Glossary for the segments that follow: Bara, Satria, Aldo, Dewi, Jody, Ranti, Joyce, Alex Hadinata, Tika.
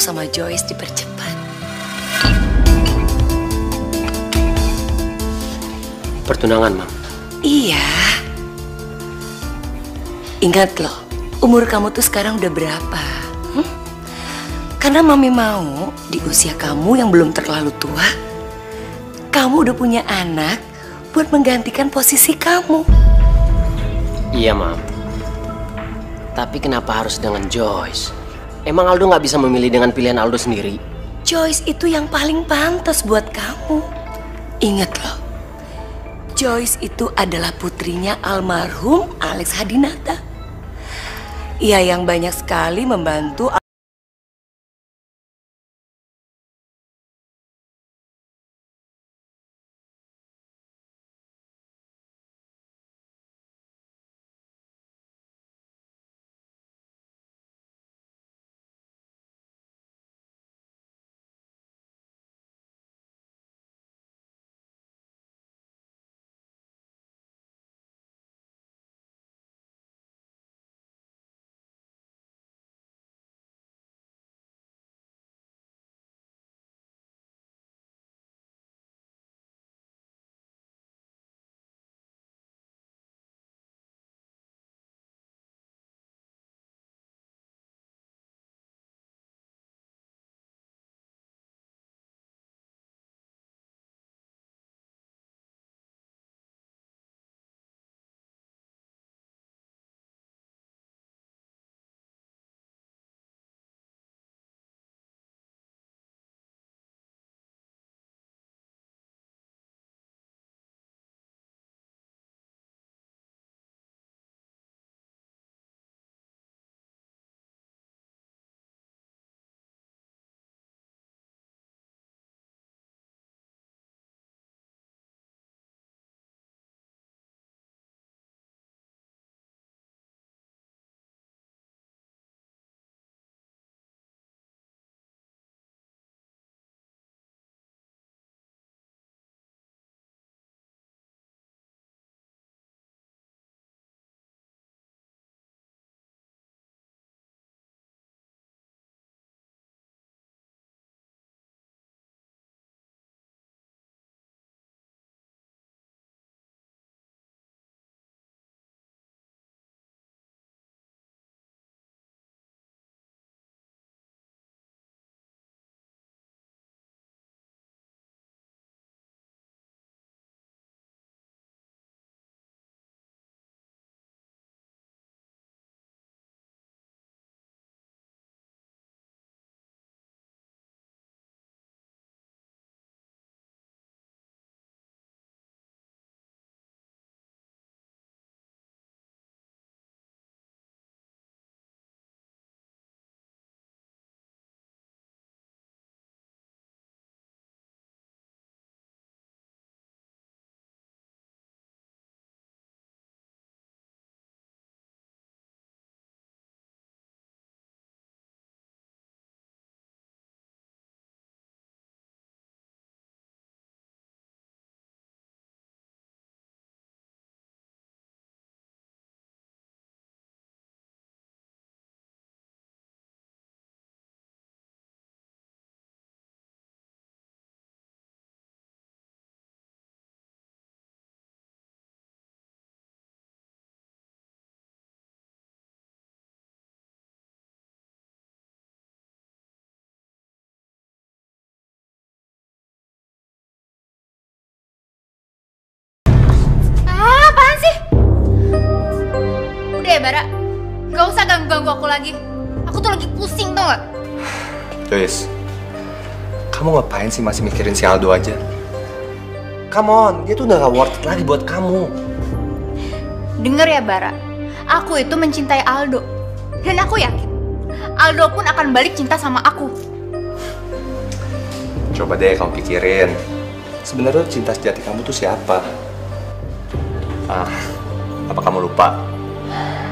kamu sama Joyce dipercepat. Pertunangan, Mam? Iya. Ingat loh, umur kamu tuh sekarang udah berapa? Karena Mami mau di usia kamu yang belum terlalu tua, kamu udah punya anak buat menggantikan posisi kamu. Iya, Mam. Tapi kenapa harus dengan Joyce? Emang Aldo nggak bisa memilih dengan pilihan Aldo sendiri? Joyce itu yang paling pantas buat kamu. Ingat loh, Joyce itu adalah putrinya almarhum Alex Hadinata. Ia yang banyak sekali membantu Bara, gak usah ganggu-ganggu aku lagi. Aku tuh lagi pusing, tau gak? Joyce, kamu ngapain sih masih mikirin si Aldo aja? Come on, dia tuh udah gak worth it lagi buat kamu. Dengar ya Bara, aku itu mencintai Aldo. Dan aku yakin, Aldo pun akan balik cinta sama aku. Coba deh kamu pikirin, sebenarnya cinta sejati kamu tuh siapa? Apa kamu lupa?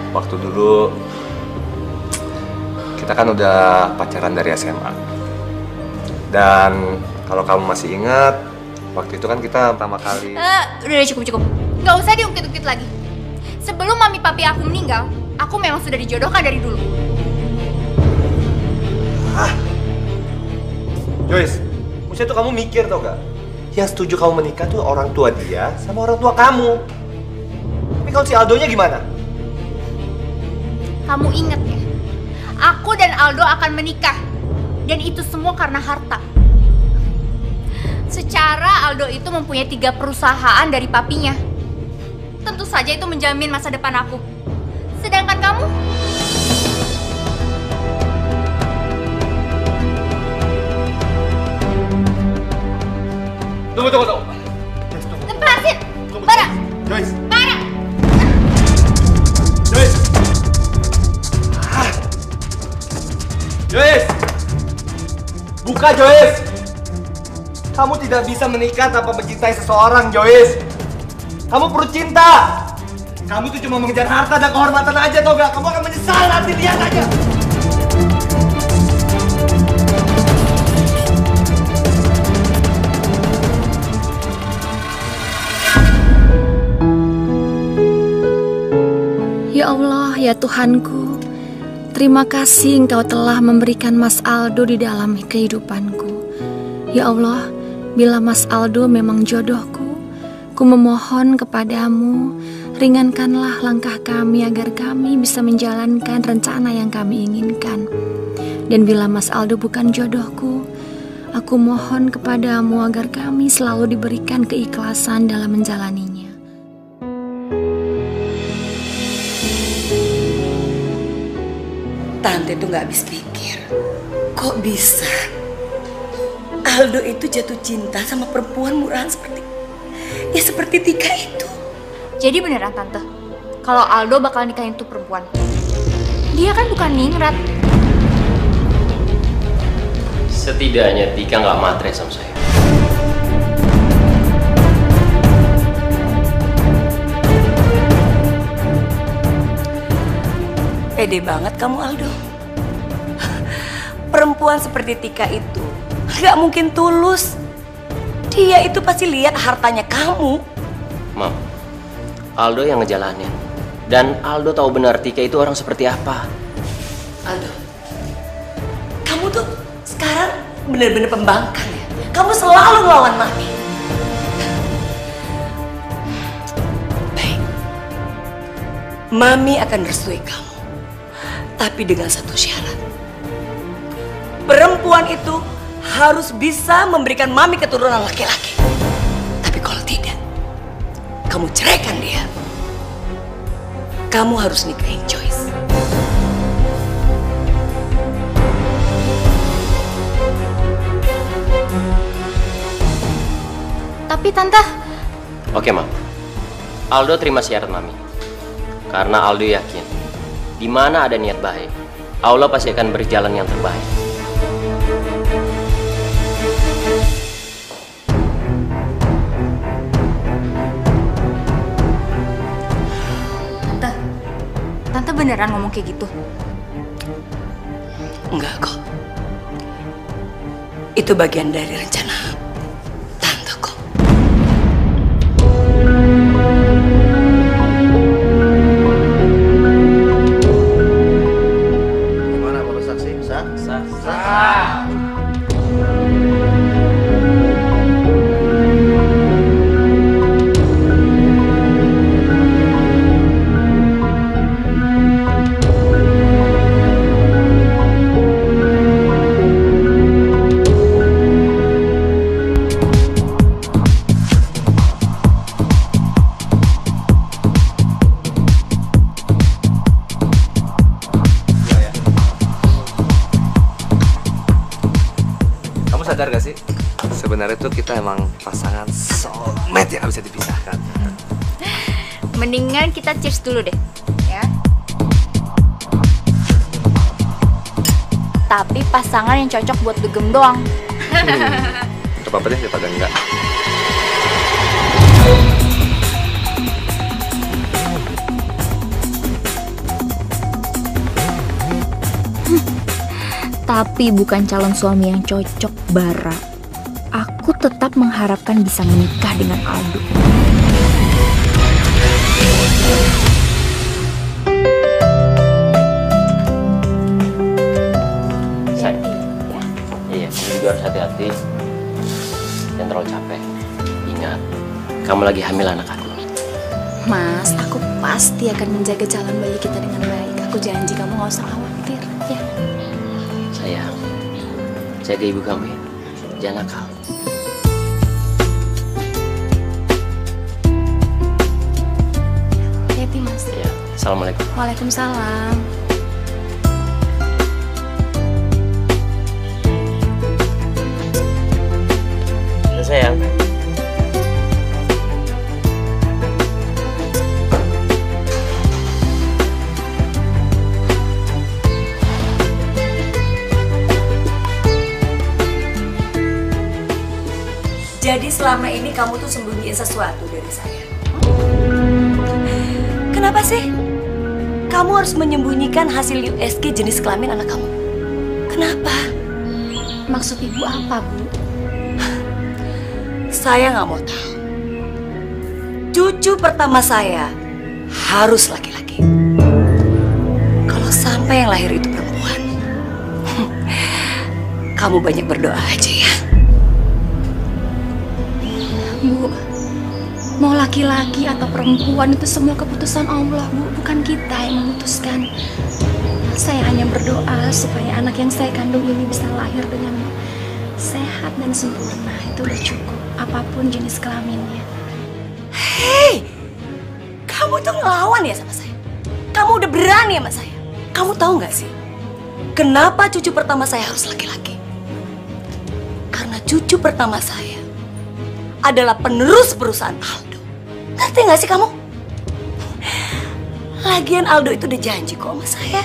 Waktu dulu kita kan udah pacaran dari SMA. Dan kalau kamu masih ingat, waktu itu kan kita pertama kali udah cukup. Nggak usah diungkit-ungkit lagi. Sebelum mami papi aku meninggal, aku memang sudah dijodohkan dari dulu. Joyce, maksudnya tuh kamu mikir tau gak? Yang setuju kamu menikah tuh orang tua dia sama orang tua kamu. Tapi kalau si Aldonya gimana? Kamu inget ya? Aku dan Aldo akan menikah. Dan itu semua karena harta. Secara Aldo itu mempunyai 3 perusahaan dari papinya. Tentu saja itu menjamin masa depan aku. Sedangkan kamu... Tunggu. Yes, tunggu. Lepasin! Bara! Joyce! Bara! Joyce! Joyce! Buka, Joyce! Kamu tidak bisa menikah tanpa mencintai seseorang, Joyce. Kamu perlu cinta. Kamu tuh cuma mengejar harta dan kehormatan aja, tau gak? Kamu akan menyesal nanti, lihat aja. Ya Allah, ya Tuhanku, terima kasih Engkau telah memberikan Mas Aldo di dalam kehidupanku. Ya Allah, bila Mas Aldo memang jodohku, ku memohon kepadamu, ringankanlah langkah kami agar kami bisa menjalankan rencana yang kami inginkan. Dan bila Mas Aldo bukan jodohku, aku mohon kepadamu agar kami selalu diberikan keikhlasan dalam menjalaninya. Tante tuh gak habis pikir, kok bisa Aldo itu jatuh cinta sama perempuan murahan seperti Tika itu. Jadi beneran Tante, kalau Aldo bakal nikahin tuh perempuan. Dia kan bukan ningrat. Setidaknya Tika nggak matre sama saya. Pede banget kamu Aldo. Perempuan seperti Tika itu gak mungkin tulus. Dia itu pasti lihat hartanya kamu. Mam, Aldo yang ngejalanin. Dan Aldo tahu benar Tika itu orang seperti apa. Aldo, kamu tuh sekarang bener-bener pembangkang ya. Kamu selalu ngelawan Mami. Baik, Mami akan restui kamu. Tapi dengan satu syarat. Perempuan itu harus bisa memberikan Mami keturunan laki-laki. Tapi kalau tidak, kamu ceraikan dia. Kamu harus nikahin Joyce. Tapi Tante... Oke, Mam. Aldo terima syarat Mami. Karena Aldo yakin, di mana ada niat baik, Allah pasti akan beri jalan yang terbaik. Beneran ngomong kayak gitu? Enggak kok. Itu bagian dari rencana Tante kok. Gimana Bapak Saksi? Sah. Sadar gak sih? Sebenarnya tuh kita emang pasangan soulmate yang gak bisa dipisahkan. Mendingan kita cheers dulu deh, ya. Tapi pasangan yang cocok buat dugem doang. Gak apa-apa deh, daripada enggak. Tapi bukan calon suami yang cocok, Bara. Aku tetap mengharapkan bisa menikah dengan Aldo. Sayang, iya, juga harus hati-hati. Dan terlalu capek. Ingat, kamu lagi hamil anak aku. Mas, aku pasti akan menjaga jalan bayi kita dengan baik. Aku janji kamu gak usah khawatir, ya? Sayang, jaga ibu kamu ya. Jangan nakal. Hati-hati, Mas. Ya, assalamualaikum. Waalaikumsalam. Sayang, jadi selama ini kamu tuh sembunyiin sesuatu dari saya. Kenapa sih kamu harus menyembunyikan hasil USG jenis kelamin anak kamu? Kenapa? Maksud ibu apa, Bu? Saya nggak mau tahu. Cucu pertama saya harus laki-laki. Kalau sampai yang lahir itu perempuan, kamu banyak berdoa aja ya. Bu, mau laki-laki atau perempuan itu semua keputusan Allah, Bu. Bukan kita yang memutuskan. Saya hanya berdoa supaya anak yang saya kandung ini bisa lahir dengan sehat dan sempurna. Itu udah cukup, apapun jenis kelaminnya. Hei, kamu tuh ngelawan ya sama saya? Kamu udah berani sama saya? Kamu tahu nggak sih, kenapa cucu pertama saya harus laki-laki? Karena cucu pertama saya adalah penerus perusahaan Aldo. Ngerti nggak sih kamu? Lagian Aldo itu udah janji kok sama saya,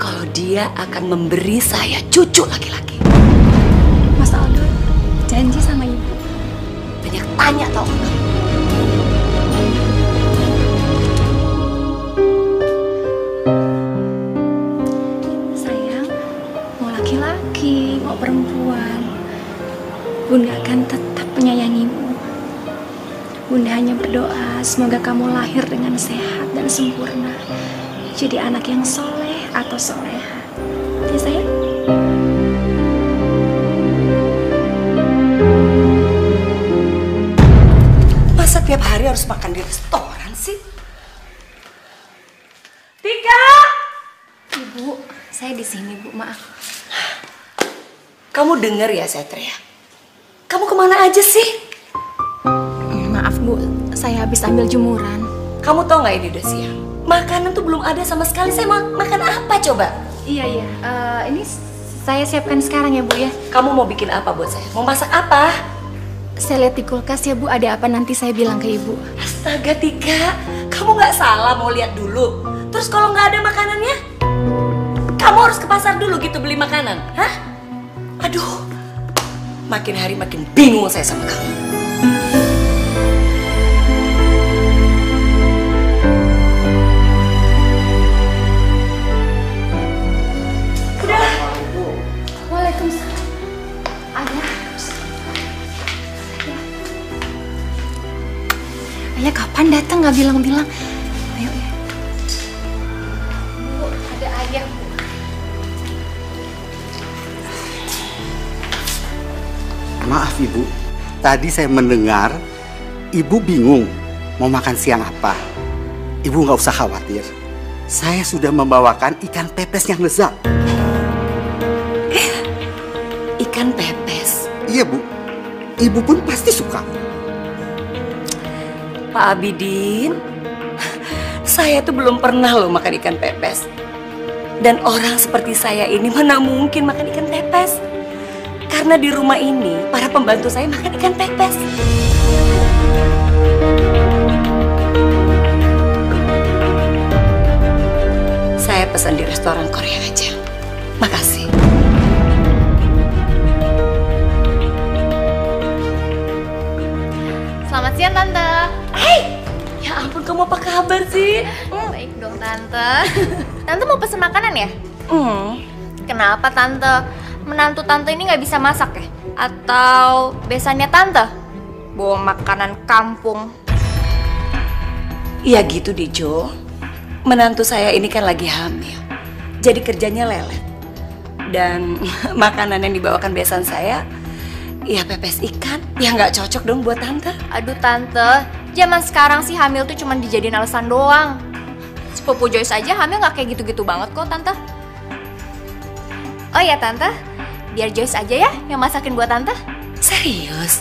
kalau dia akan memberi saya cucu laki-laki. Mas Aldo janji sama ibu. Banyak tanya tau gak? Sayang, mau laki-laki, mau perempuan, Bunda akan tetap menyayangimu. Bunda hanya berdoa semoga kamu lahir dengan sehat dan sempurna. Jadi anak yang soleh atau soleha. Ya sayang? Tiap hari harus makan di restoran sih. Tika! Ibu, saya di sini, Bu. Maaf. Kamu dengar ya, Satria? Kamu kemana aja sih? Maaf, Bu. Saya habis ambil jumuran. Kamu tahu nggak ini udah siang? Makanan tuh belum ada sama sekali. Saya makan apa coba? Iya. Ini saya siapkan sekarang ya, Bu ya. Kamu mau bikin apa buat saya? Mau masak apa? Saya lihat di kulkas ya, Bu. Ada apa nanti saya bilang ke Ibu. Astaga, Tika. Kamu nggak salah mau lihat dulu. Terus kalau nggak ada makanannya, kamu harus ke pasar dulu gitu beli makanan. Hah? Aduh, makin hari makin bingung saya sama kamu. Udah. Waalaikumsalam. Ya kapan datang nggak bilang-bilang? Ayo ya. Bu, ada ayam. Maaf Ibu, tadi saya mendengar Ibu bingung mau makan siang apa. Ibu nggak usah khawatir, saya sudah membawakan ikan pepes yang lezat. Ikan pepes? Iya Bu, Ibu pun pasti suka. Pak Abidin, saya tuh belum pernah loh makan ikan pepes. Dan orang seperti saya ini mana mungkin makan ikan pepes. Karena di rumah ini, para pembantu saya makan ikan pepes. Saya pesan di restoran Korea aja. Makasih. Selamat siang, Tante. Ya ampun, kamu apa kabar sih? Baik dong, Tante. Tante mau pesen makanan ya? Kenapa, Tante? Menantu Tante ini nggak bisa masak ya? Atau besannya Tante bawa makanan kampung? Iya gitu, Dijo. Menantu saya ini kan lagi hamil. Jadi kerjanya lelet. dan makanan yang dibawakan besan saya, ya pepes ikan, ya nggak cocok dong buat tante. Aduh tante, zaman sekarang sih hamil tuh cuma dijadiin alasan doang. Sepupu Joyce aja hamil nggak kayak gitu-gitu banget kok tante. Oh ya tante, biar Joyce aja ya yang masakin buat tante. Serius?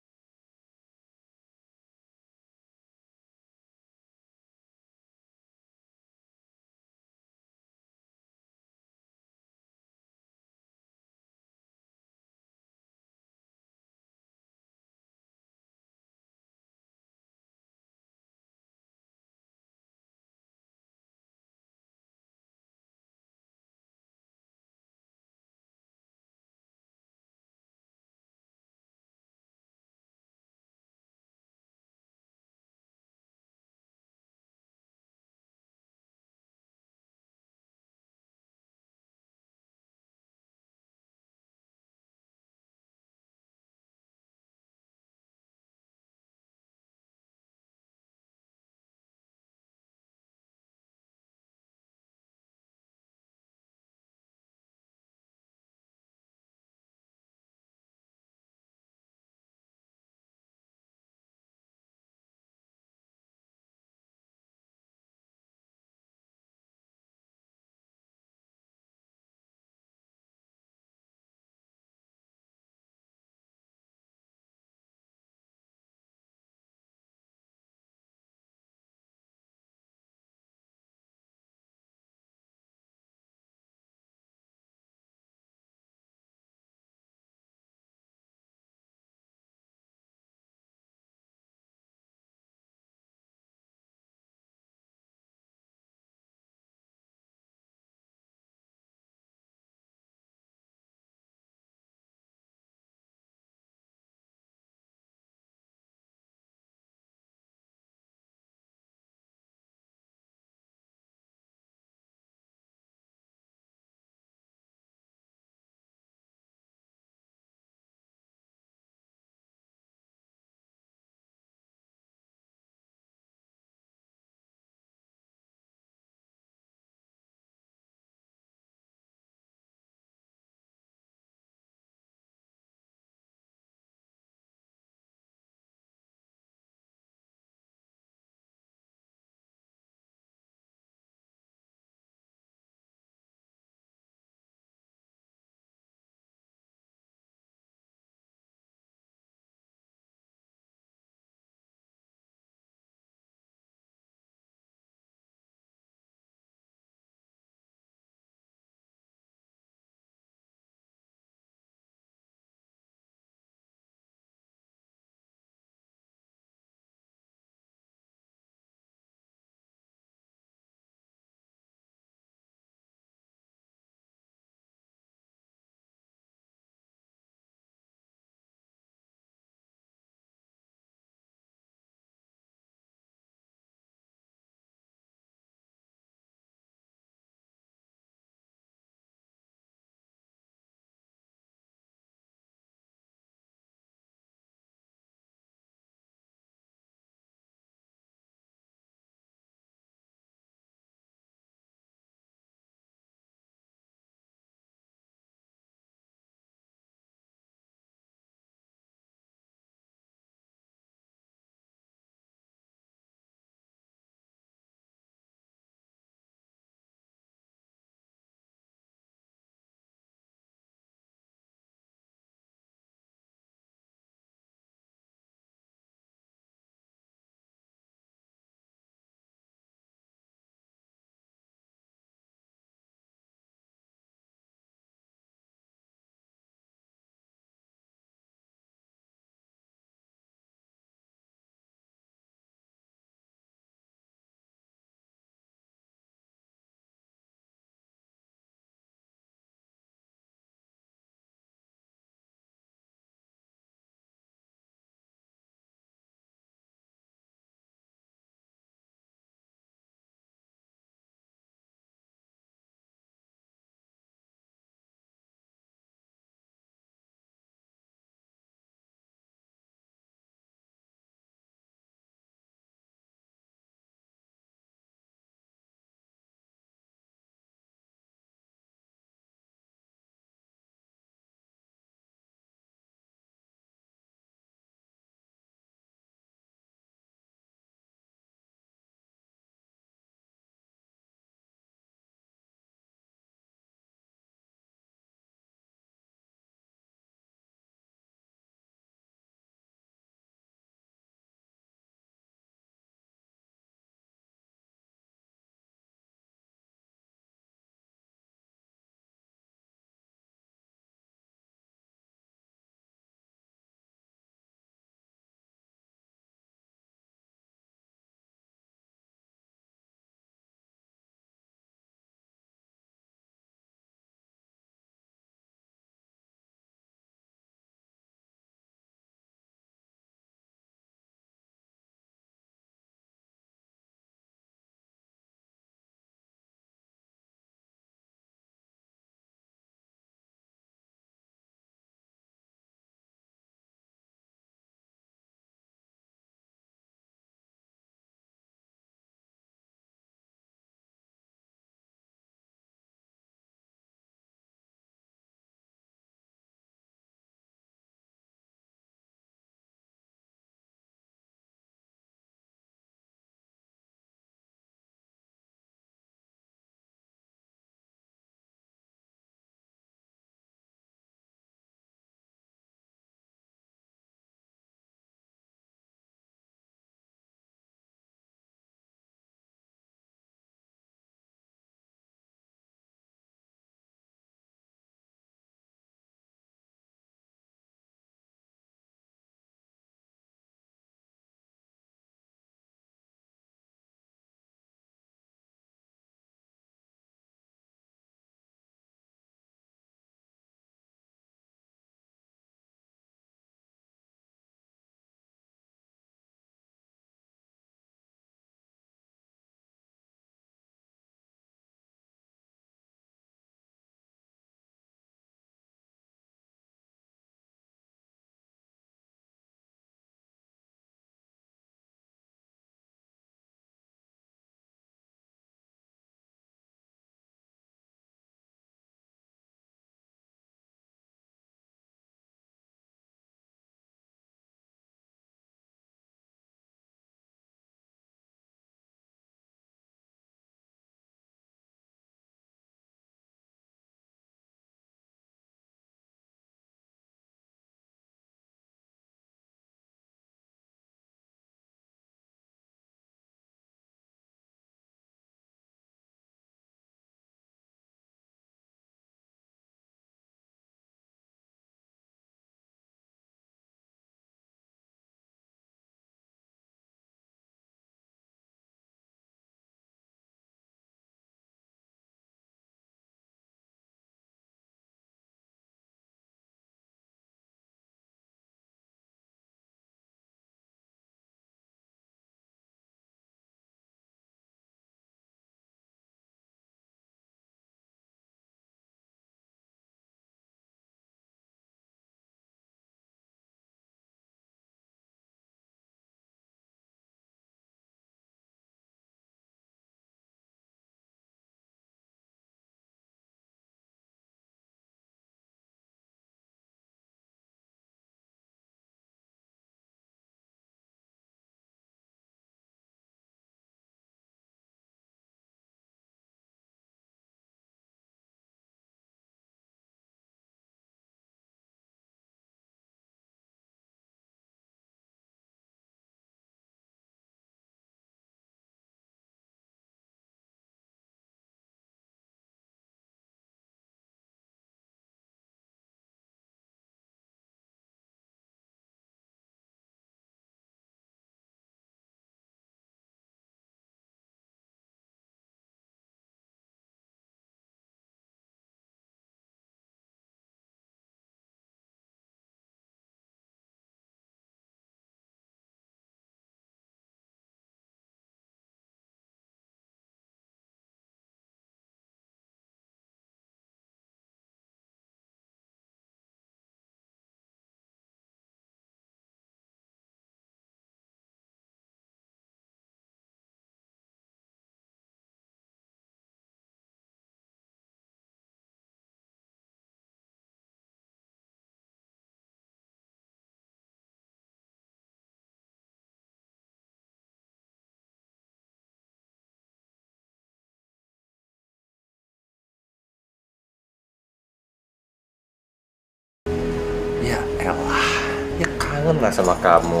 Ya elah, ya kangen lah sama kamu.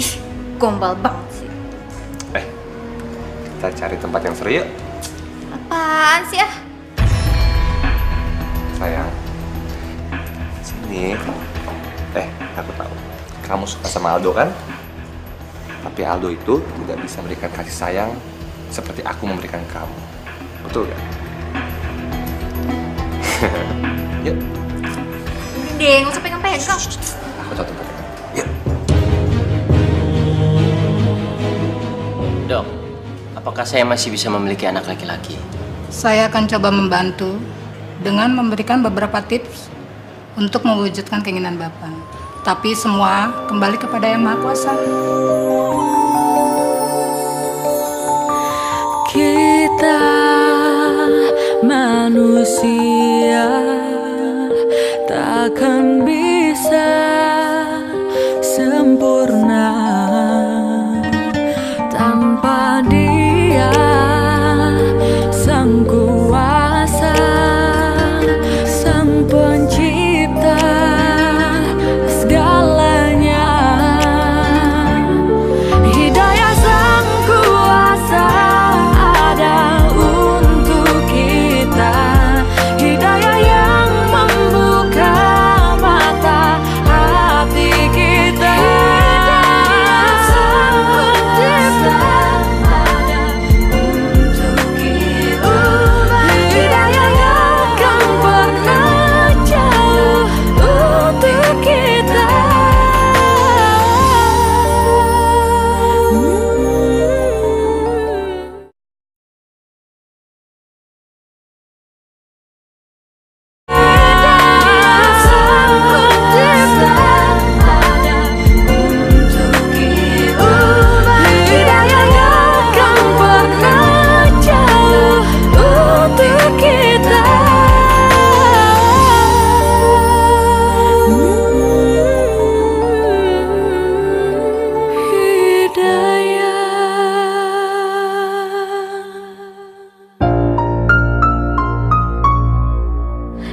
Ih, gombal banget sih. Kita cari tempat yang seru yuk. Apaan sih ya? Sayang, sini. Aku tahu. Kamu suka sama Aldo kan? Tapi Aldo itu tidak bisa memberikan kasih sayang seperti aku memberikan kamu. Betul gak? Yuk. Udah, nggak usah pengen-pengen kok. Aku tahu tempatnya. Yuk. Dok, apakah saya masih bisa memiliki anak laki-laki? Saya akan coba membantu dengan memberikan beberapa tips untuk mewujudkan keinginan Bapak. Tapi semua kembali kepada Yang Maha Kuasa. Kita manusia takkan bisa sempurna tanpa Dia Sang Kuasa, Sang Pencipta.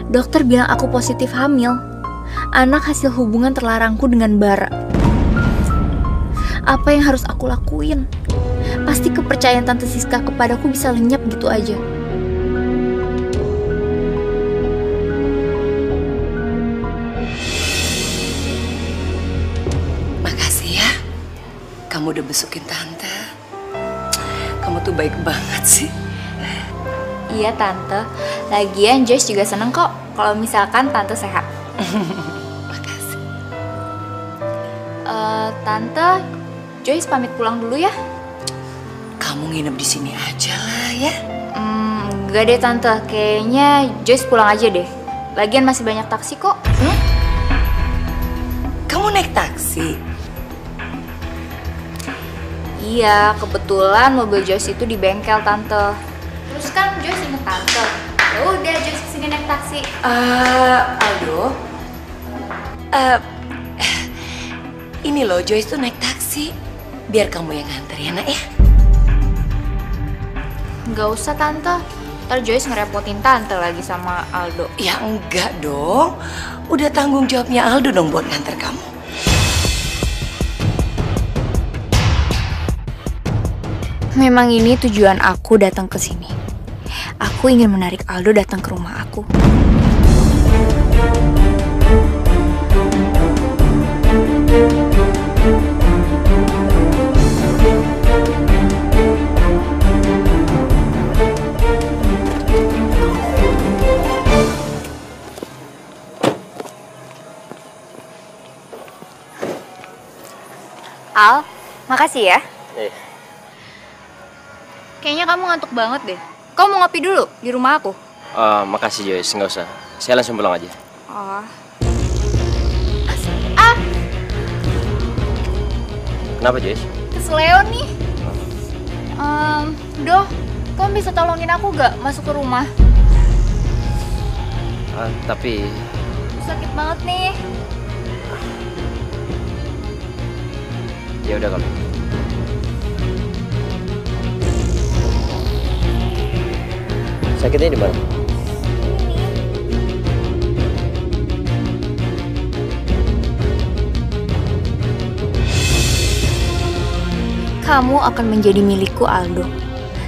Dokter bilang aku positif hamil, anak hasil hubungan terlarangku dengan Bara. Apa yang harus aku lakuin? Pasti kepercayaan Tante Siska kepadaku bisa lenyap gitu aja. Makasih ya, kamu udah besukin Tante. Kamu tuh baik banget sih. Iya Tante, lagian Joyce juga seneng kok kalau misalkan Tante sehat. Makasih. Tante, Joyce pamit pulang dulu ya. Kamu nginep di sini aja lah ya. Enggak deh Tante, kayaknya Joyce pulang aja deh. Lagian masih banyak taksi kok. Kamu naik taksi? Iya, kebetulan mobil Joyce itu di bengkel Tante. Terus kan Joyce inget Tante. Udah, Joyce kesini naik taksi. Aldo. Ini loh, Joyce tuh naik taksi. Biar kamu yang nganter ya, nak ya. Nggak usah, Tante. Ntar Joyce ngerepotin Tante lagi sama Aldo. Ya enggak dong. Udah tanggung jawabnya Aldo dong buat nganter kamu. Memang ini tujuan aku datang ke sini. Aku ingin menarik Aldo datang ke rumah aku. Al, makasih ya. Kayaknya kamu ngantuk banget deh. Kau mau ngopi dulu di rumah aku? Makasih Joyce, nggak usah. Saya langsung pulang aja. Oh. Kenapa Joyce? Kesleo nih. Doh, kau bisa tolongin aku gak masuk ke rumah? Tapi... sakit banget nih. Ya udah kalau gitu. Sakitnya di mana? Kamu akan menjadi milikku, Aldo.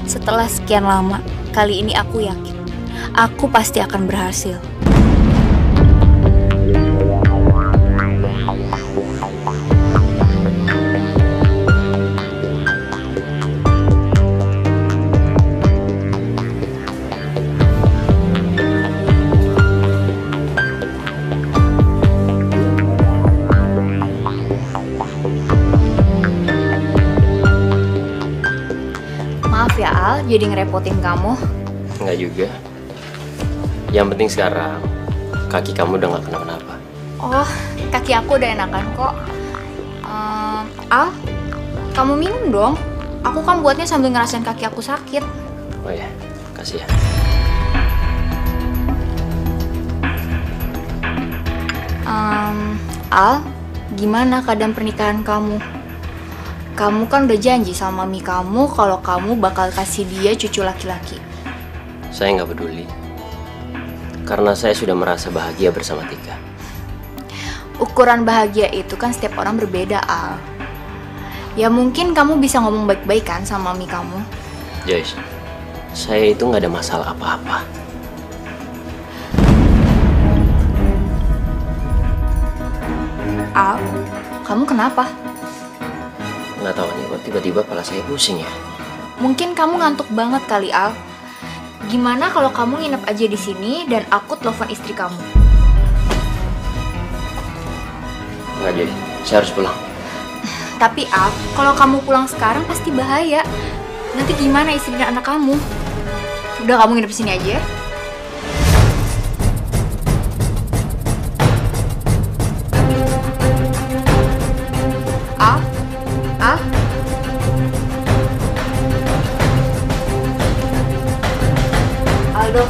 Setelah sekian lama, kali ini aku yakin. Aku pasti akan berhasil. Jadi ngerepotin kamu? Enggak juga. Yang penting sekarang kaki kamu udah nggak kenapa-napa. Oh, kaki aku udah enakan kok. Al, kamu minum dong. Aku kan buatnya sambil ngerasain kaki aku sakit. Oh ya, kasih ya. Al, gimana keadaan pernikahan kamu? Kamu kan udah janji sama mami kamu kalau kamu bakal kasih dia cucu laki-laki. Saya nggak peduli. Karena saya sudah merasa bahagia bersama Tika. Ukuran bahagia itu kan setiap orang berbeda, Al. Ya mungkin kamu bisa ngomong baik-baik kan sama mami kamu. Joyce, saya itu nggak ada masalah apa-apa. Al, kamu kenapa? Nggak tahu nih, kok tiba-tiba kepala saya pusing ya. Mungkin kamu ngantuk banget kali, Al. Gimana kalau kamu nginep aja di sini dan aku telepon istri kamu? Nggak jadi, saya harus pulang. Tapi Al, kalau kamu pulang sekarang pasti bahaya. Nanti gimana istri dan anak kamu? Udah, kamu nginep di sini aja ya. Aldo.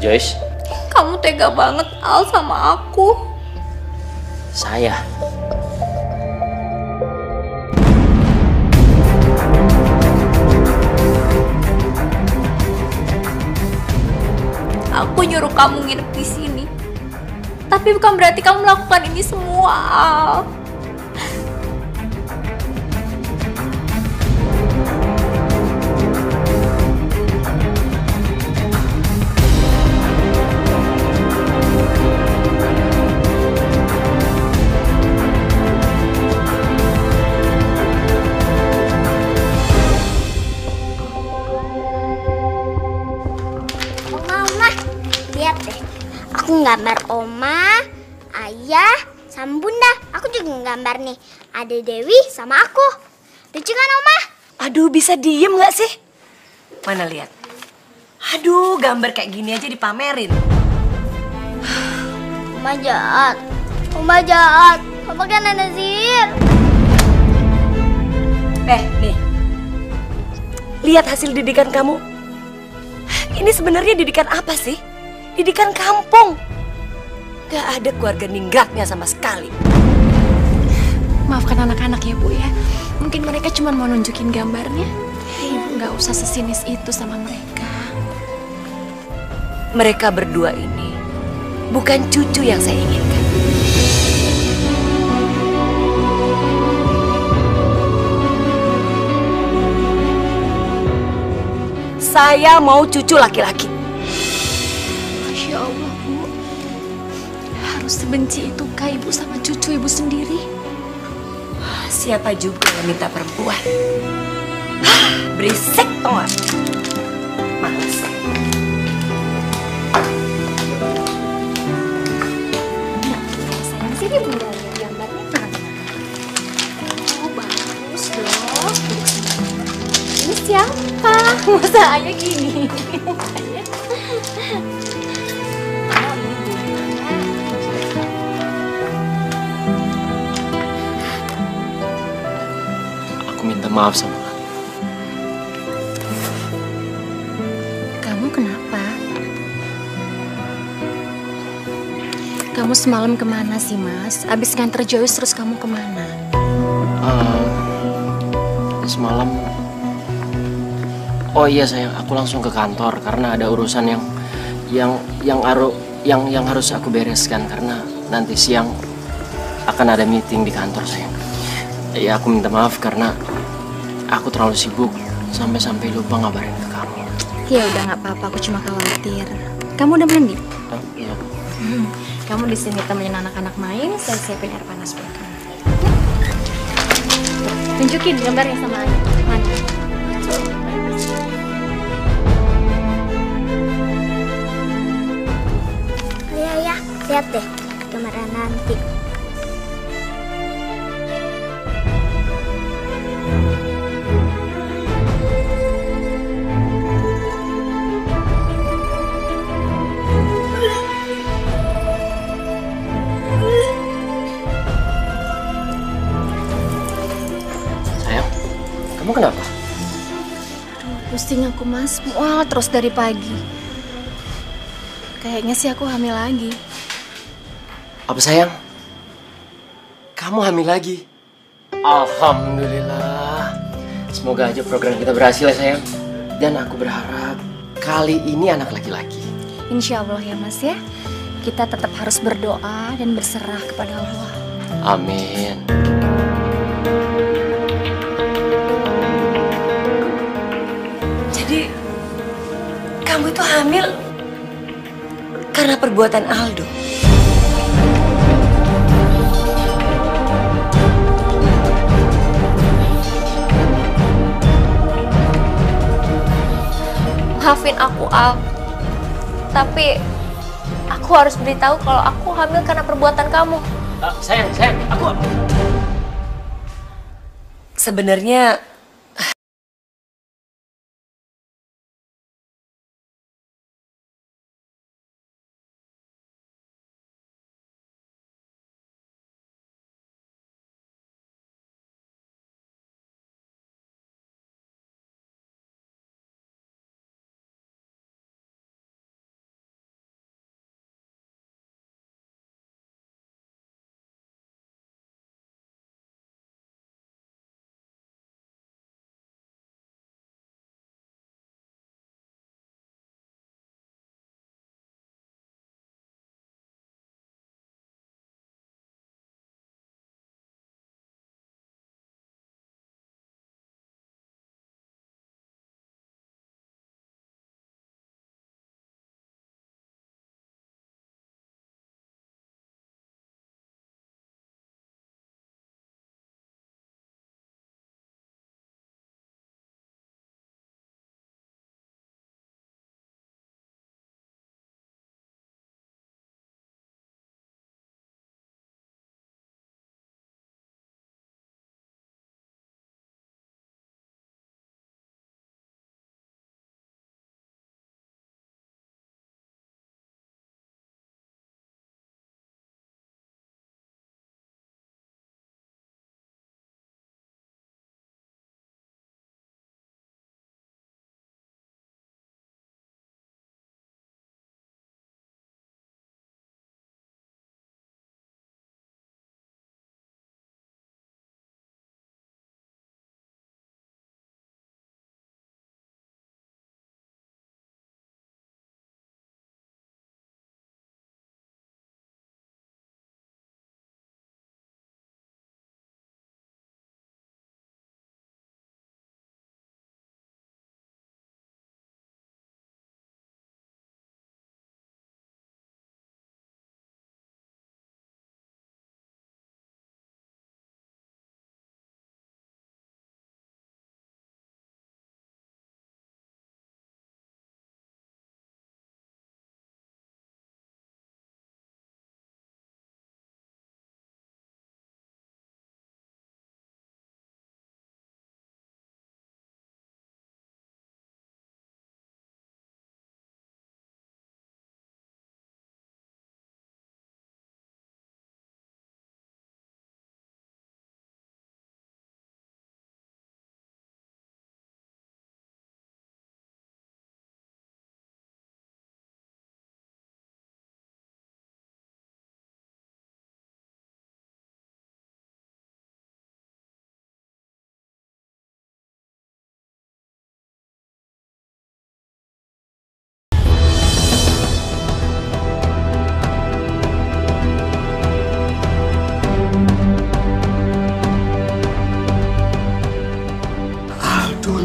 Joyce, kamu tega banget Al sama aku. Saya. Aku nyuruh kamu nginep di sini, tapi bukan berarti kamu melakukan ini semua, Al. Gambar Oma, Ayah, sama Bunda. Aku juga gambar nih. Ada Dewi sama aku. Lucu kan Oma? Aduh, bisa diem nggak sih? Mana lihat. Aduh, gambar kayak gini aja dipamerin. Oma jahat. Oma jahat. Oma kan Nazir. Nih. Lihat hasil didikan kamu. Ini sebenarnya didikan apa sih? Didikan kampung. Gak ada keluarga ninggratnya sama sekali. Maafkan anak-anak ya Bu ya. Mungkin mereka cuma mau nunjukin gambarnya. Ibu gak usah sesinis itu sama mereka. Mereka berdua ini bukan cucu yang saya inginkan. Saya mau cucu laki-laki. Ya Allah Bu, harus sebenci itu kah Ibu sama cucu Ibu sendiri? Siapa juga yang minta perempuan? Berisik tau gak? Males. Nah, sayang sini Bunda, gambarnya mana-mana. Oh bagus dong. Ini siapa? Masa Ayah gini? Minta maaf sama kamu. Kamu kenapa? Kamu semalam kemana sih, Mas? Abis nganter Joyce terus kamu kemana? Semalam... Oh iya sayang, aku langsung ke kantor karena ada urusan yang harus aku bereskan karena nanti siang akan ada meeting di kantor sayang. Ya aku minta maaf karena aku terlalu sibuk sampai lupa ngabarin ke kamu. Ya udah nggak apa-apa, aku cuma khawatir. Kamu udah mandi? Iya. Kamu di sini temenin anak-anak main, saya siapin air panas buat kamu. Tunjukin gambarnya sama anak. Mandi. Ayah, lihat deh gambar nanti. Kamu kenapa? Pusing aku mas, mual terus dari pagi. Kayaknya sih aku hamil lagi. Apa sayang? Kamu hamil lagi? Alhamdulillah. Semoga aja program kita berhasil ya sayang. Dan aku berharap kali ini anak laki-laki. Insya Allah ya mas ya. Kita tetap harus berdoa dan berserah kepada Allah. Amin. Kamu itu hamil karena perbuatan Aldo. Maafin aku, Al. Tapi aku harus beritahu kalau aku hamil karena perbuatan kamu. Sayang, aku... Sebenarnya...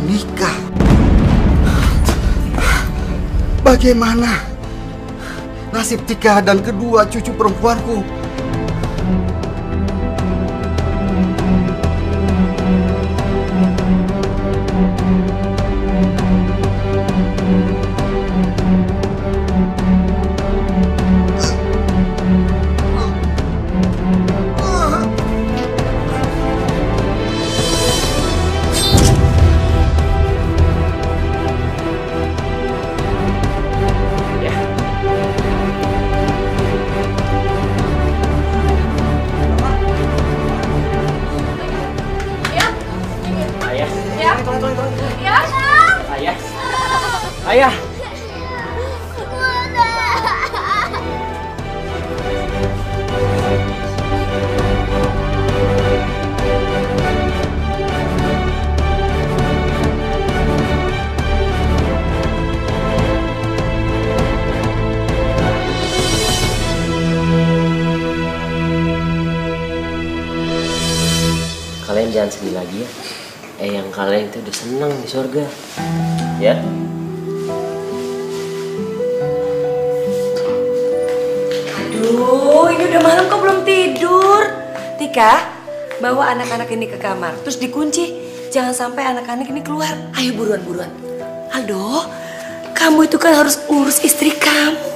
menikah. Bagaimana nasib Tika dan kedua cucu perempuanku? Kalian jangan sedih lagi ya. Yang kalian itu udah senang di surga. Ya. Aduh, ini udah malam kok belum tidur. Tika, bawa anak-anak ini ke kamar, terus dikunci. Jangan sampai anak-anak ini keluar. Ayo buruan-buruan. Aldo, kamu itu kan harus urus istri kamu.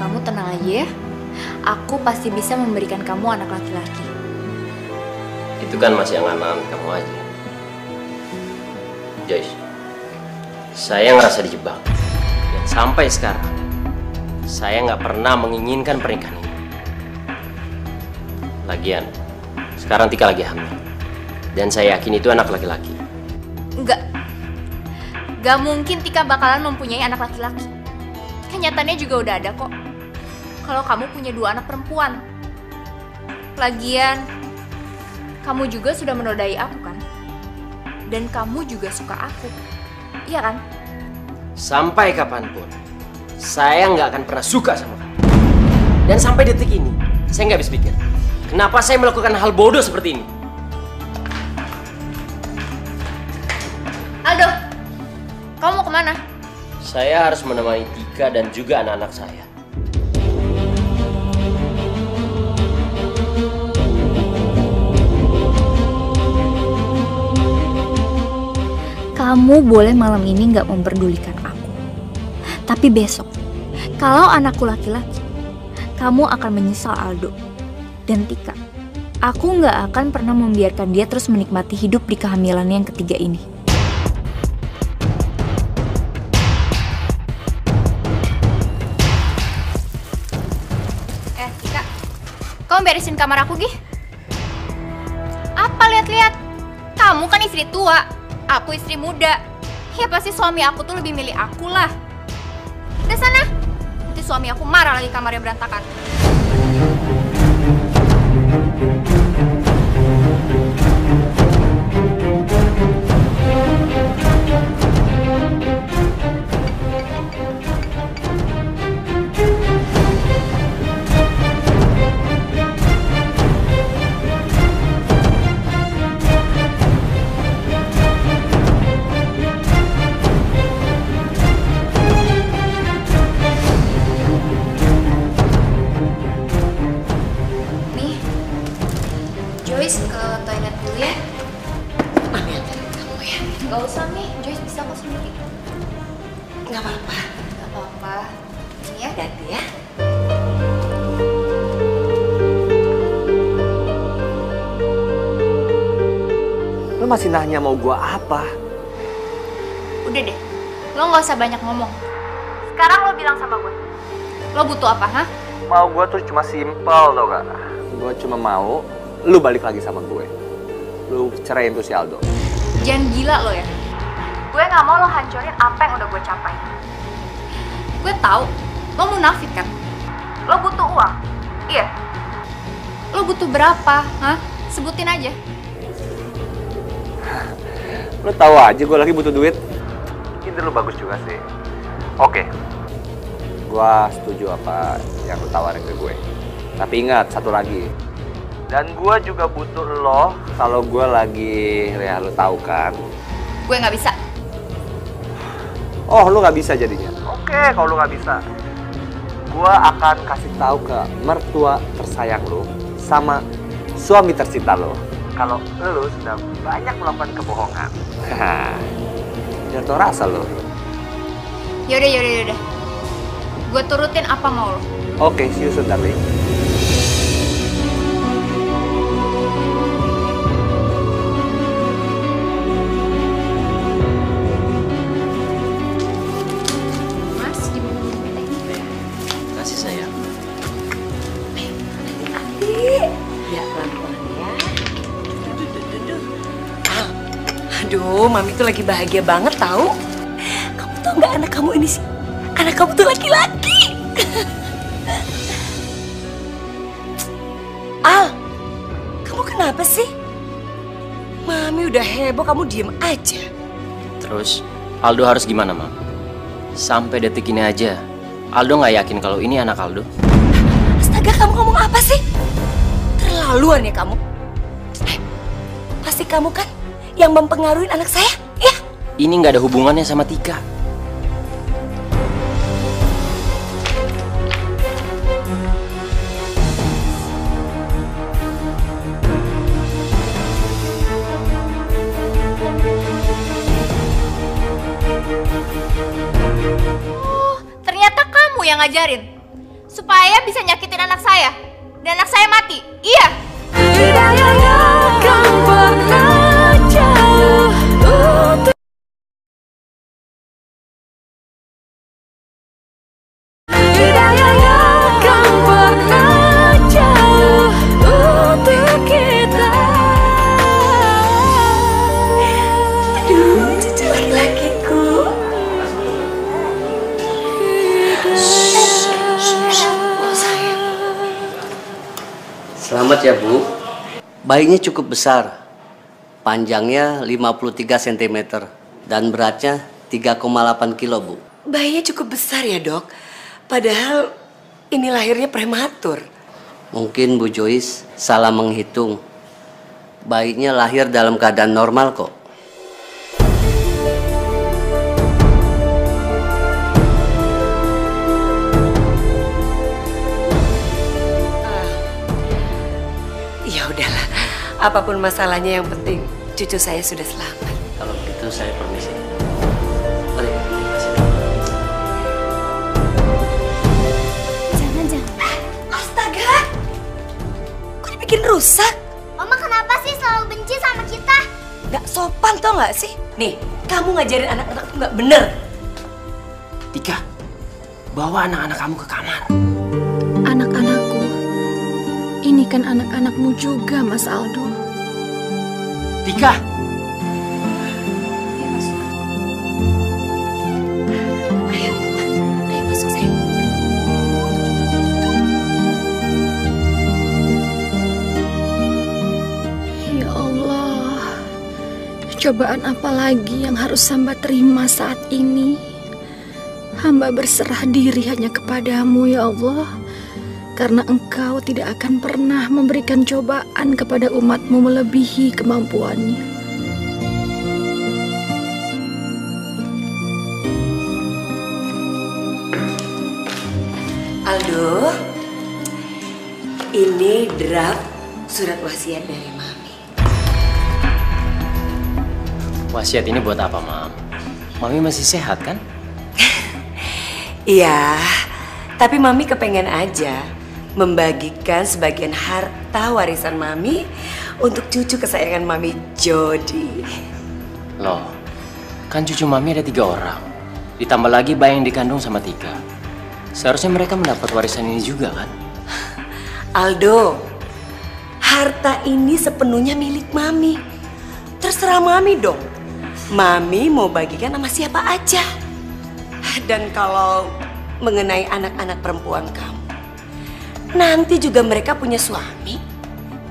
Kamu tenang aja ya. Aku pasti bisa memberikan kamu anak laki-laki. Itu kan masih angan-angan kamu aja. Joyce, saya ngerasa dijebak. Dan sampai sekarang, saya nggak pernah menginginkan pernikahan ini. Lagian, sekarang Tika lagi hamil. Dan saya yakin itu anak laki-laki. Enggak. Gak mungkin Tika bakalan mempunyai anak laki-laki. Kenyataannya juga udah ada kok. Kalau kamu punya dua anak perempuan. Lagian, kamu juga sudah menodai aku kan? Dan kamu juga suka aku. Iya kan? Sampai kapanpun, saya nggak akan pernah suka sama kamu. Dan sampai detik ini, saya nggak habis pikir. Kenapa saya melakukan hal bodoh seperti ini? Aldo! Kamu mau kemana? Saya harus menemani Tika dan juga anak-anak saya. Kamu boleh malam ini nggak memperdulikan aku. Tapi besok, kalau anakku laki-laki, kamu akan menyesal Aldo dan Tika. Aku nggak akan pernah membiarkan dia terus menikmati hidup di kehamilannya yang ketiga ini. Kamu beresin kamar aku, Gih. Apa lihat-lihat? Kamu kan istri tua, aku istri muda. Ya pasti suami aku tuh lebih milih aku lah. Udah sana, nanti suami aku marah lagi kamarnya berantakan. Masih nanya mau gua apa? Udah deh, lo nggak usah banyak ngomong. Sekarang lo bilang sama gue, lo butuh apa, ha? Mau gue tuh cuma simpel, tau gak? Gue cuma mau lo balik lagi sama gue. Lo cerain tuh si Aldo. Jangan gila lo ya. Gue nggak mau lo hancurin apa yang udah gue capai. Gue tahu lo munafik kan? Lo butuh uang, iya. lo butuh berapa? Hah? Sebutin aja. Lo tahu aja gue lagi butuh duit. Ide lo bagus juga sih. Oke. Gue setuju apa yang lo tawarin ke gue. Tapi ingat, satu lagi. Dan gue juga butuh lo kalau gue lagi, ya lo tahu kan. Gue nggak bisa. Oh, lo nggak bisa jadinya? Oke, kalau lo nggak bisa. Gue akan kasih tahu ke mertua tersayang lo sama suami tercinta lo. Kalau lo sudah banyak melakukan kebohongan. Udah tau rasa lo. Yaudah. Gue turutin apa mau lo. Oke, see you soon, darling. Aduh, Mami tuh lagi bahagia banget tahu. Kamu tuh nggak anak kamu ini sih. Anak kamu tuh laki-laki. Al, kamu kenapa sih? Mami udah heboh, kamu diem aja. Terus, Aldo harus gimana, Ma? Sampai detik ini aja, Aldo nggak yakin kalau ini anak Aldo. Astaga, kamu ngomong apa sih? Terlaluan ya kamu. Pasti kamu kan yang mempengaruhi anak saya, ya? Ini nggak ada hubungannya sama Tika. Oh, ternyata kamu yang ngajarin supaya bisa nyakitin anak saya dan anak saya mati, iya? Selamat ya, Bu. Bayinya cukup besar. Panjangnya 53 cm dan beratnya 3,8 kilo, Bu. Bayinya cukup besar ya, Dok. Padahal ini lahirnya prematur. Mungkin Bu Joyce salah menghitung. Bayinya lahir dalam keadaan normal kok. Apapun masalahnya yang penting, cucu saya sudah selamat. Kalau begitu saya permisi. Jangan. Astaga! Kok dibikin rusak? Mama kenapa sih selalu benci sama kita? Gak sopan tau gak sih? Nih, kamu ngajarin anak-anak tuh gak bener. Tika, bawa anak-anak kamu ke kamar. Anak-anakku, ini kan anak-anakmu juga, Mas Aldo. Tika. Ayo masuk. Ayo masuk, sayang. Ya Allah, cobaan apa lagi yang harus hamba terima saat ini? Hamba berserah diri hanya kepadamu, ya Allah, karena engkau tidak akan pernah memberikan cobaan kepada umatmu melebihi kemampuannya. Aldo, ini draft surat wasiat dari Mami. Wasiat ini buat apa, Mam? Mami masih sehat, kan? Iya, tapi Mami kepengen aja membagikan sebagian harta warisan Mami untuk cucu kesayangan Mami, Jody. Loh, kan cucu Mami ada 3 orang. Ditambah lagi bayi yang dikandung sama Tika. Seharusnya mereka mendapat warisan ini juga, kan? Aldo, harta ini sepenuhnya milik Mami. Terserah Mami dong. Mami mau bagikan sama siapa aja. Dan kalau mengenai anak-anak perempuan kamu, nanti juga mereka punya suami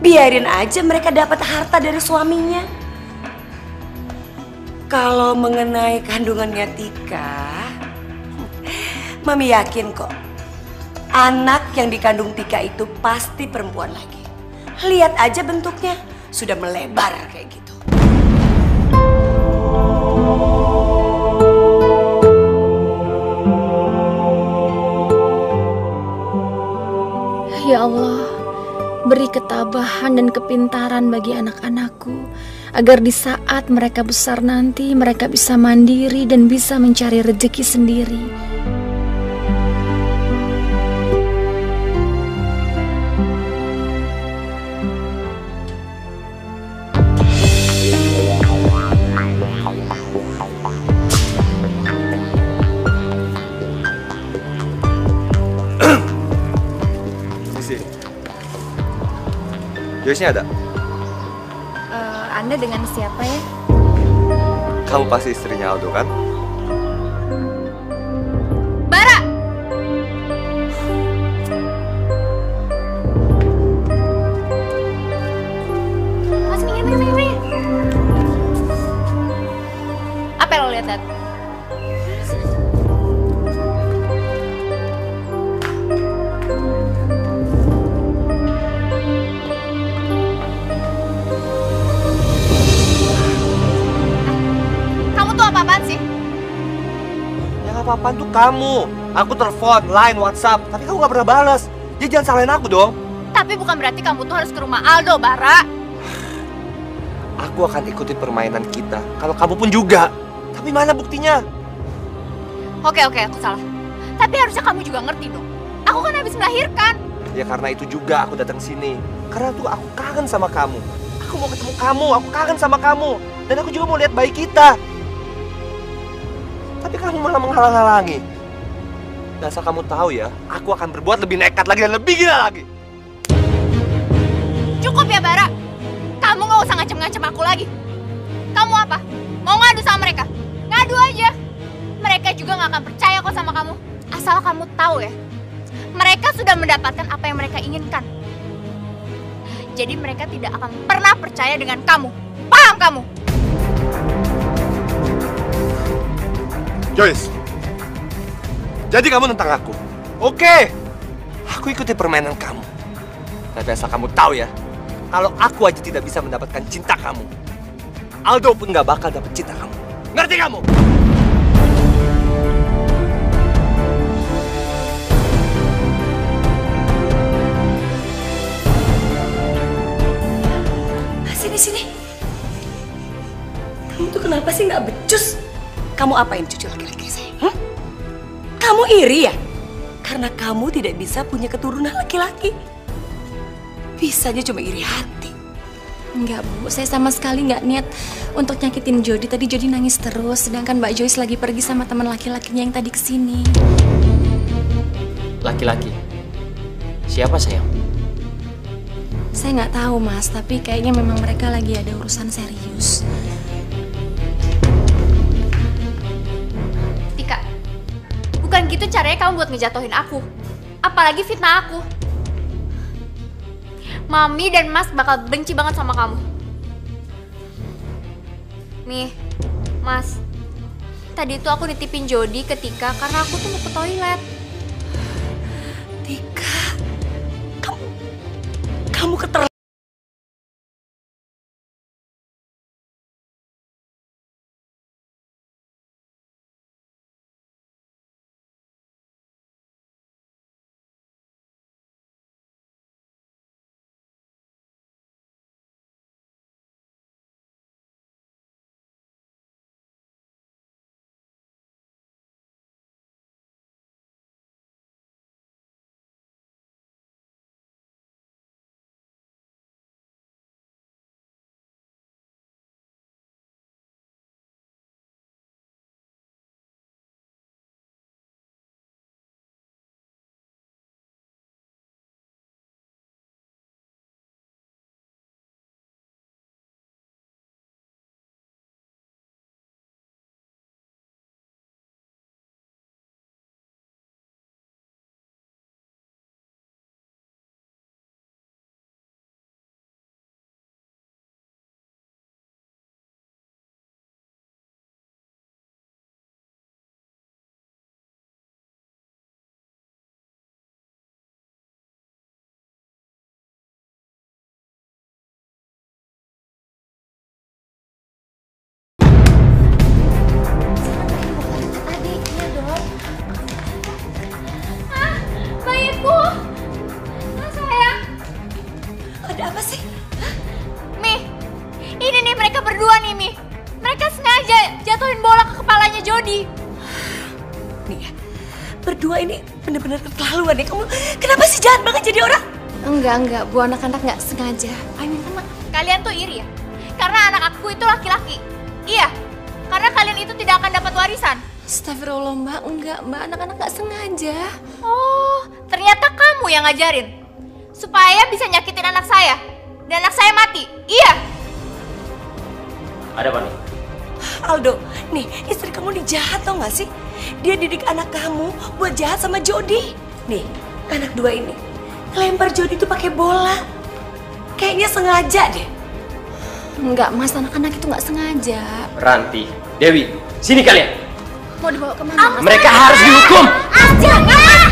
Biarin aja mereka dapat harta dari suaminya. Kalau mengenai kandungannya Tika, Mami yakin kok anak yang dikandung Tika itu pasti perempuan lagi. Lihat aja bentuknya, sudah melebar kayak gitu. Ya Allah, beri ketabahan dan kepintaran bagi anak-anakku, agar di saat mereka besar nanti mereka bisa mandiri dan bisa mencari rezeki sendiri. Joyce-nya ada? Anda dengan siapa ya? Kamu pasti istrinya Aldo kan? Bara! Mas, minggir. Apa yang lo lihat, Dad? Apa-apaan tuh kamu? Aku telepon, line, WhatsApp, tapi kamu gak pernah balas. Ya jangan salahin aku dong. Tapi bukan berarti kamu tuh harus ke rumah Aldo, Bara. Aku akan ikuti permainan kita, kalau kamu pun juga. Tapi mana buktinya? Oke, aku salah. Tapi harusnya kamu juga ngerti dong. Aku kan habis melahirkan. Ya karena itu juga aku datang sini. Karena tuh aku kangen sama kamu. Aku mau ketemu kamu, aku kangen sama kamu. Dan aku juga mau lihat bayi kita. Tapi kamu malah menghalang-halangi. Dan asal kamu tahu ya, aku akan berbuat lebih nekat lagi dan lebih gila lagi. Cukup ya, Bara. Kamu gak usah ngacem-ngacem aku lagi. Kamu apa? Mau ngadu sama mereka? Ngadu aja. Mereka juga gak akan percaya kok sama kamu. Asal kamu tahu ya, mereka sudah mendapatkan apa yang mereka inginkan. Jadi mereka tidak akan pernah percaya dengan kamu. Paham kamu? Joyce, jadi kamu tentang aku. Oke, aku ikuti permainan kamu. Tapi asal kamu tahu ya, kalau aku aja tidak bisa mendapatkan cinta kamu, Aldo pun gak bakal dapat cinta kamu. Ngerti kamu? Sini. Kamu tuh kenapa sih gak becus? Kamu apain cucu laki-laki saya? Kamu iri ya? Karena kamu tidak bisa punya keturunan laki-laki. Bisanya cuma iri hati. Enggak, Bu. Saya sama sekali nggak niat untuk nyakitin Jody. Tadi Jody nangis terus, sedangkan Mbak Joyce lagi pergi sama teman laki-lakinya yang tadi kesini. Laki-laki? Siapa, sayang? Saya nggak tahu, Mas. Tapi kayaknya memang mereka lagi ada urusan serius. Bukan gitu caranya kamu buat ngejatuhin aku. Apalagi fitnah aku. Mami dan Mas bakal benci banget sama kamu. Nih, Mas. Tadi itu aku nitipin Jody ke Tika karena aku tuh mau ke toilet. Tika, kamu keterlaluan. Ada apa sih? Hah? Mi, ini nih mereka berdua nih, Mi. Mereka sengaja jatuhin bola ke kepalanya Jody. Nih ya, berdua ini bener-bener keterlaluan ya. Kamu kenapa sih jahat banget jadi orang? Enggak, Bu, anak-anak nggak sengaja. Ayo tenang. Kalian tuh iri ya? Karena anak aku itu laki-laki. Iya, karena kalian itu tidak akan dapat warisan. Astagfirullah, Mbak. Enggak, Mbak. Anak-anak nggak sengaja. Oh, ternyata kamu yang ngajarin. Supaya bisa nyakitin anak saya, dan anak saya mati, iya? Ada apa nih? Aldo, nih istri kamu dijahat tau gak sih? Dia didik anak kamu buat jahat sama Jody. Nih, anak dua ini ngelempar Jody tuh pakai bola. Kayaknya sengaja deh. Enggak mas, anak-anak itu gak sengaja. Ranti, Dewi, sini kalian. Mau dibawa kemana? Mereka harus dihukum! Jangan!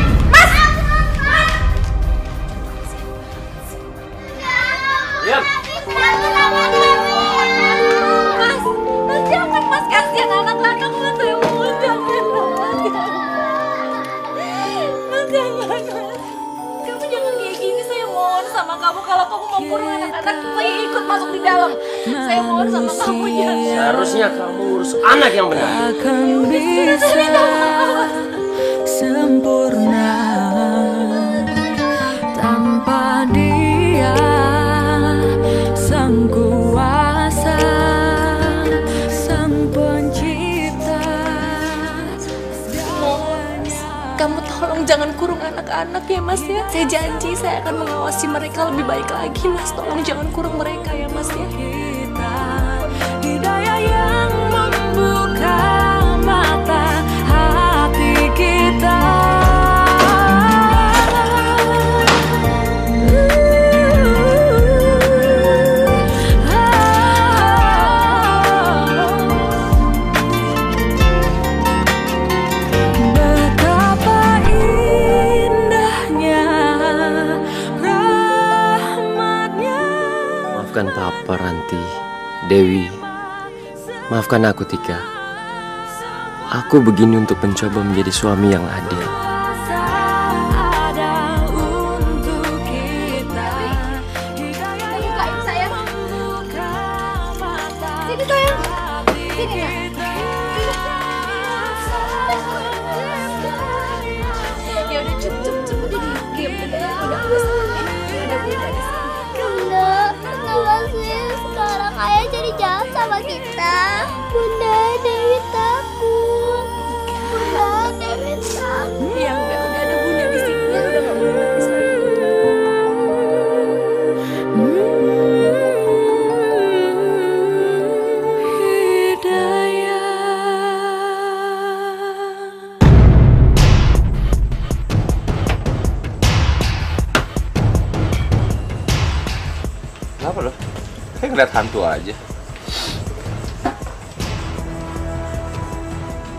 Seharusnya kamu urus anak yang benar. Akan bisa sempurna tanpa dia, sang kuasa, sang pencipta. Mas, kamu tolong jangan kurung anak-anak ya mas ya. Saya janji saya akan mengawasi mereka lebih baik lagi mas. Tolong jangan kurung mereka ya mas ya. Yang membuka mata hati kita. Betapa indahnya rahmatnya. Maafkan Papa, Ranti, Dewi. Maafkan aku, Tika. Aku begini untuk mencoba menjadi suami yang adil. Lihat hantu aja.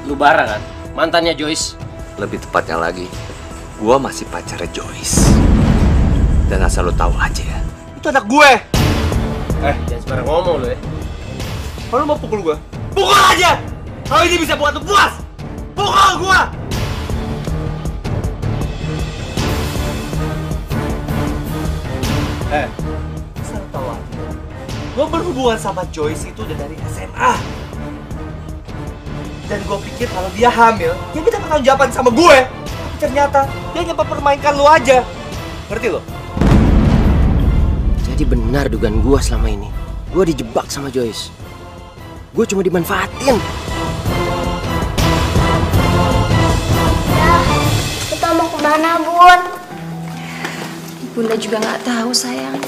Lu Bara kan? Mantannya Joyce. Lebih tepatnya lagi, gua masih pacarnya Joyce. Dan asal lu tahu aja ya, itu anak gue. Jangan sembarang ngomong lu ya. Kalau lu mau pukul gua, pukul aja. Kalau ini bisa buat lu puas, pukul gua. Gue berhubungan sama Joyce itu udah dari SMA. Dan gue pikir kalau dia hamil, dia minta pertanggung jawaban sama gue. Tapi ternyata dia hanya mempermainkan lu aja. Ngerti lo? Jadi benar dugaan gue selama ini. Gue dijebak sama Joyce. Gue cuma dimanfaatin. Ya, kita mau kemana, Bun? Bunda juga nggak tahu, sayang.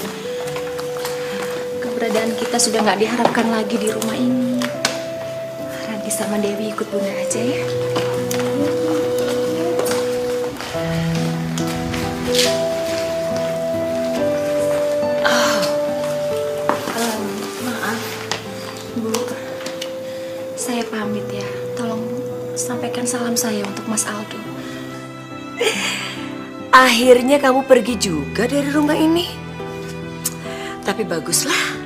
Keberadaan kita sudah nggak diharapkan lagi di rumah ini. Ranti sama Dewi ikut Bunda aja ya. Maaf, Bu. Saya pamit ya. Tolong Bu, sampaikan salam saya untuk Mas Aldo. Akhirnya kamu pergi juga dari rumah ini. Tapi baguslah.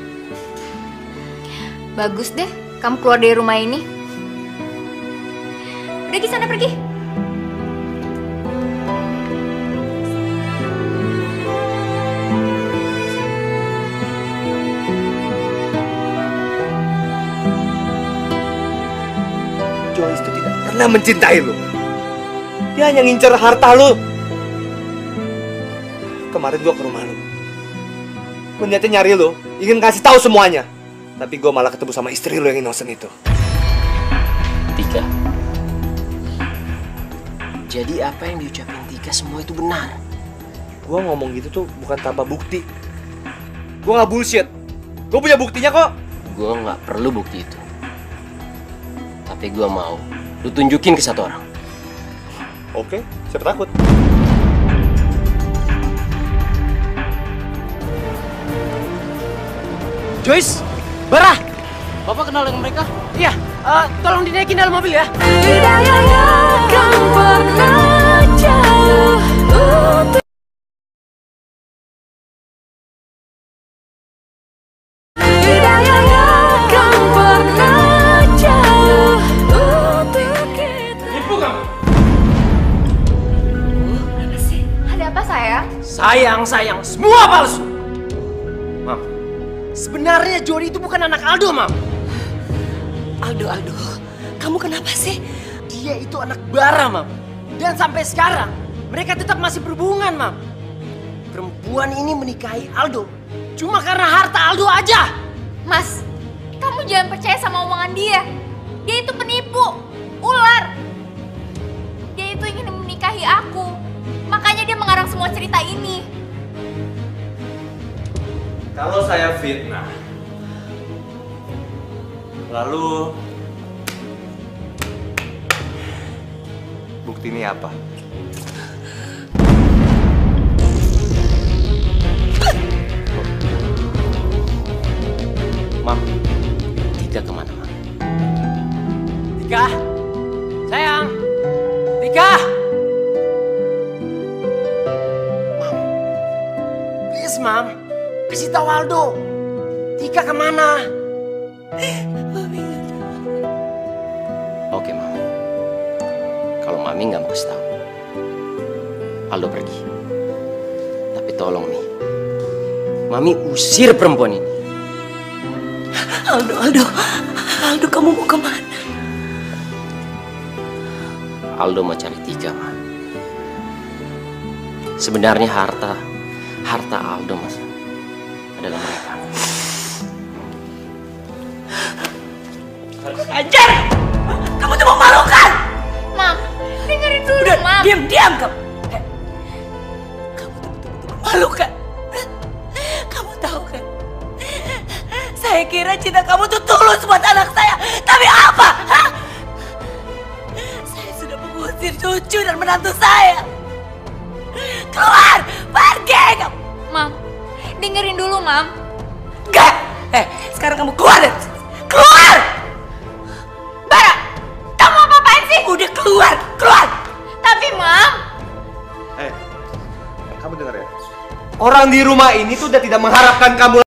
Bagus deh, kamu keluar dari rumah ini. Udah ke sana pergi. pernah mencintai lu. Dia hanya ngincer harta lu. Kemarin gua ke rumah lu. Gua niatnya nyari lu, ingin kasih tahu semuanya. Tapi gua malah ketemu sama istri lu yang innocent itu. Tika. Jadi apa yang diucapin Tika semua itu benar. Gua ngomong gitu tuh bukan tanpa bukti. Gua nggak bullshit. Gua punya buktinya kok. Gua nggak perlu bukti itu. Tapi gua mau lu tunjukin ke satu orang. Oke, siapa takut? Joyce, Bara, bapak kenal dengan mereka? Iya, tolong dinaikin dalam mobil ya. Tidak yang akan pernah jauh untuk sayang, semua palsu. Mam, sebenarnya Jody itu bukan anak Aldo, Mam. Aldo, kamu kenapa sih? Dia itu anak Bara, Mam. Dan sampai sekarang, mereka tetap masih berhubungan, Mam. Perempuan ini menikahi Aldo cuma karena harta Aldo aja. Mas, kamu jangan percaya sama omongan dia. Dia itu penipu, ular. Dia itu ingin menikahi aku. Makanya dia mengarang semua cerita ini. Kalau saya fitnah, lalu bukti ini apa? Mam, Tika kemana, Mam? Tika, sayang, Tika. Mam, please, Mam. Kasih tahu Aldo, Tika kemana? Mami nggak tahu. Oke, Mami. Kalau Mami nggak mau kasih tahu, Aldo pergi. Tapi tolong Mi, Mami usir perempuan ini. Aldo kamu mau kemana? Aldo mau cari Tika, Ma. Sebenarnya harta Aldo, Mas. Dalam mereka. Ajar! Kamu tuh memalukan! Mam, dengerin dulu. Udah, Mam. Diam kamu. Kamu tuh betul-betul memalukan. Kamu tahu kan? Saya kira cinta kamu tuh tulus buat anak saya. Tapi apa? Hah? Saya sudah mengusir cucu dan menantu saya. Keluar! Pergi kamu! Mam. Dengerin dulu, Mam. Enggak! Sekarang kamu keluar dari sini. Keluar! Bara, kamu apa-apain sih? Udah keluar! Tapi, Mam... kamu denger ya? Orang di rumah ini tuh udah tidak mengharapkan kamu...